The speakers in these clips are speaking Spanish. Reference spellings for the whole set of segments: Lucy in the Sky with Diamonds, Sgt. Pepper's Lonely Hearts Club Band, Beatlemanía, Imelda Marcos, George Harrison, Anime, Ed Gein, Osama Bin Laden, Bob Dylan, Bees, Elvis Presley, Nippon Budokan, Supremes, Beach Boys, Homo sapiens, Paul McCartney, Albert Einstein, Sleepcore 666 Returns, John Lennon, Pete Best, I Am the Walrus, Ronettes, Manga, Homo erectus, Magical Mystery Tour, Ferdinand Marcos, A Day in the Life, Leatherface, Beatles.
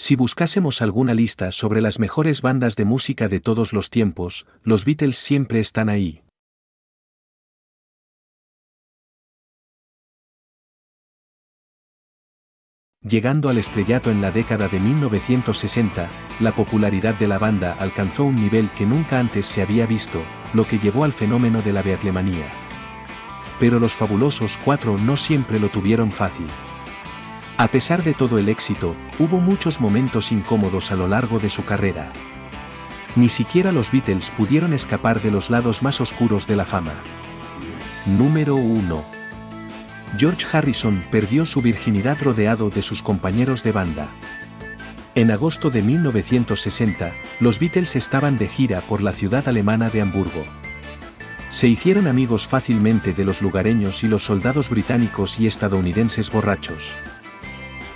Si buscásemos alguna lista sobre las mejores bandas de música de todos los tiempos, los Beatles siempre están ahí. Llegando al estrellato en la década de 1960, la popularidad de la banda alcanzó un nivel que nunca antes se había visto, lo que llevó al fenómeno de la beatlemanía. Pero los fabulosos cuatro no siempre lo tuvieron fácil. A pesar de todo el éxito, hubo muchos momentos incómodos a lo largo de su carrera. Ni siquiera los Beatles pudieron escapar de los lados más oscuros de la fama. Número 1. George Harrison perdió su virginidad rodeado de sus compañeros de banda. En agosto de 1960, los Beatles estaban de gira por la ciudad alemana de Hamburgo. Se hicieron amigos fácilmente de los lugareños y los soldados británicos y estadounidenses borrachos.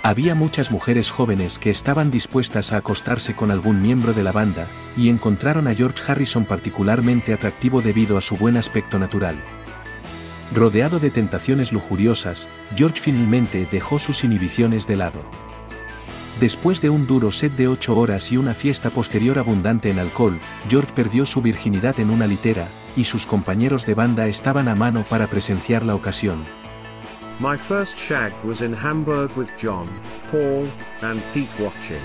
Había muchas mujeres jóvenes que estaban dispuestas a acostarse con algún miembro de la banda, y encontraron a George Harrison particularmente atractivo debido a su buen aspecto natural. Rodeado de tentaciones lujuriosas, George finalmente dejó sus inhibiciones de lado. Después de un duro set de 8 horas y una fiesta posterior abundante en alcohol, George perdió su virginidad en una litera, y sus compañeros de banda estaban a mano para presenciar la ocasión. My first shag was in Hamburg with John, Paul, and Pete watching.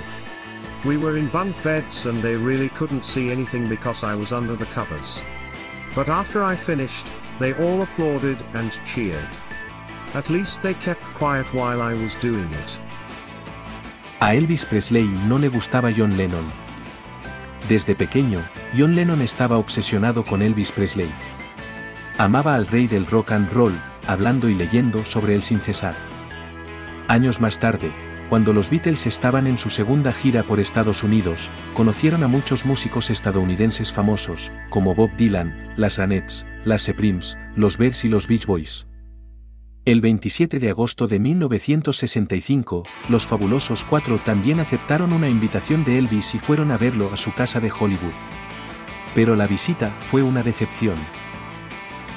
We were in bunk beds and they really couldn't see anything because I was under the covers. But after I finished, they all applauded and cheered. At least they kept quiet while I was doing it. A Elvis Presley no le gustaba John Lennon. Desde pequeño, John Lennon estaba obsesionado con Elvis Presley. Amaba al rey del rock and roll, hablando y leyendo sobre él sin cesar. Años más tarde, cuando los Beatles estaban en su segunda gira por Estados Unidos, conocieron a muchos músicos estadounidenses famosos, como Bob Dylan, las Ronettes, las Supremes, los Bees y los Beach Boys. El 27 de agosto de 1965, los fabulosos cuatro también aceptaron una invitación de Elvis y fueron a verlo a su casa de Hollywood. Pero la visita fue una decepción.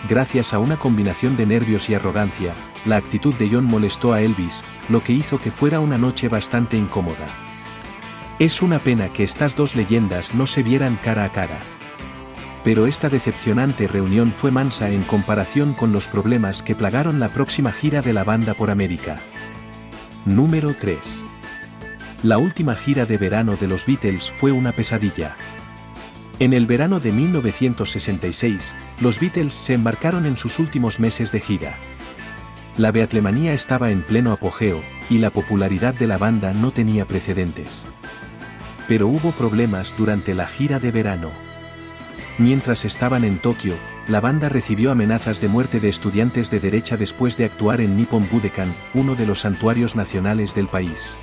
Gracias a una combinación de nervios y arrogancia, la actitud de John molestó a Elvis, lo que hizo que fuera una noche bastante incómoda. Es una pena que estas dos leyendas no se vieran cara a cara. Pero esta decepcionante reunión fue mansa en comparación con los problemas que plagaron la próxima gira de la banda por América. Número 3. La última gira de verano de los Beatles fue una pesadilla. En el verano de 1966, los Beatles se embarcaron en sus últimos meses de gira. La beatlemanía estaba en pleno apogeo, y la popularidad de la banda no tenía precedentes. Pero hubo problemas durante la gira de verano. Mientras estaban en Tokio, la banda recibió amenazas de muerte de estudiantes de derecha después de actuar en Nippon Budokan, uno de los santuarios nacionales del país.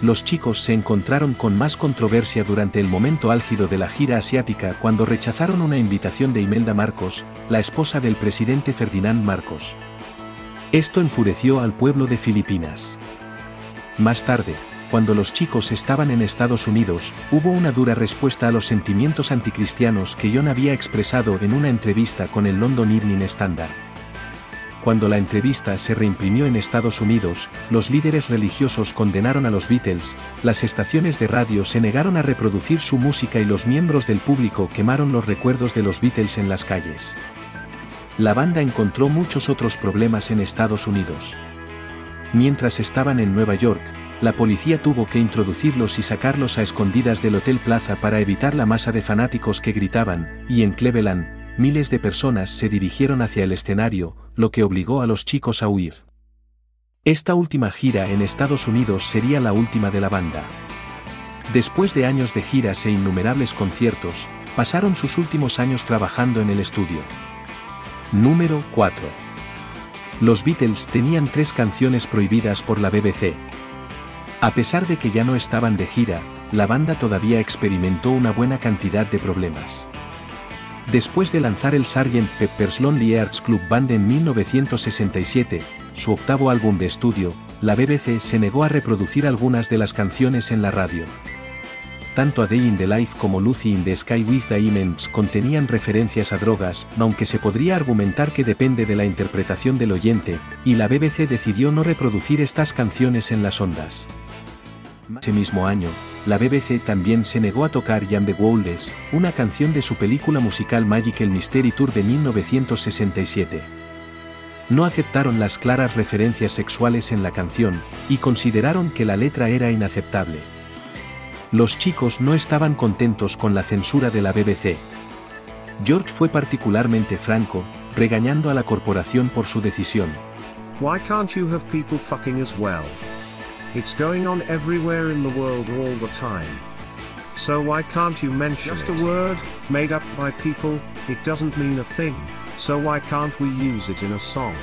Los chicos se encontraron con más controversia durante el momento álgido de la gira asiática cuando rechazaron una invitación de Imelda Marcos, la esposa del presidente Ferdinand Marcos. Esto enfureció al pueblo de Filipinas. Más tarde, cuando los chicos estaban en Estados Unidos, hubo una dura respuesta a los sentimientos anticristianos que John había expresado en una entrevista con el London Evening Standard. Cuando la entrevista se reimprimió en Estados Unidos, los líderes religiosos condenaron a los Beatles, las estaciones de radio se negaron a reproducir su música y los miembros del público quemaron los recuerdos de los Beatles en las calles. La banda encontró muchos otros problemas en Estados Unidos. Mientras estaban en Nueva York, la policía tuvo que introducirlos y sacarlos a escondidas del Hotel Plaza para evitar la masa de fanáticos que gritaban, y en Cleveland, miles de personas se dirigieron hacia el escenario, lo que obligó a los chicos a huir. Esta última gira en Estados Unidos sería la última de la banda. Después de años de giras e innumerables conciertos, pasaron sus últimos años trabajando en el estudio. Número 4. Los Beatles tenían 3 canciones prohibidas por la BBC. A pesar de que ya no estaban de gira, la banda todavía experimentó una buena cantidad de problemas. Después de lanzar el Sgt. Pepper's Lonely Hearts Club Band en 1967, su octavo álbum de estudio, la BBC se negó a reproducir algunas de las canciones en la radio. Tanto A Day in the Life como Lucy in the Sky with Diamonds contenían referencias a drogas, aunque se podría argumentar que depende de la interpretación del oyente, y la BBC decidió no reproducir estas canciones en las ondas. Ese mismo año, la BBC también se negó a tocar I Am the Walrus, una canción de su película musical Magical Mystery Tour de 1967. No aceptaron las claras referencias sexuales en la canción, y consideraron que la letra era inaceptable. Los chicos no estaban contentos con la censura de la BBC. George fue particularmente franco, regañando a la corporación por su decisión. Why can't you have people fucking as well? It's going on everywhere in the world all the time. So why can't you mention just a word, made up by people, it doesn't mean a thing, so why can't we use it in a song?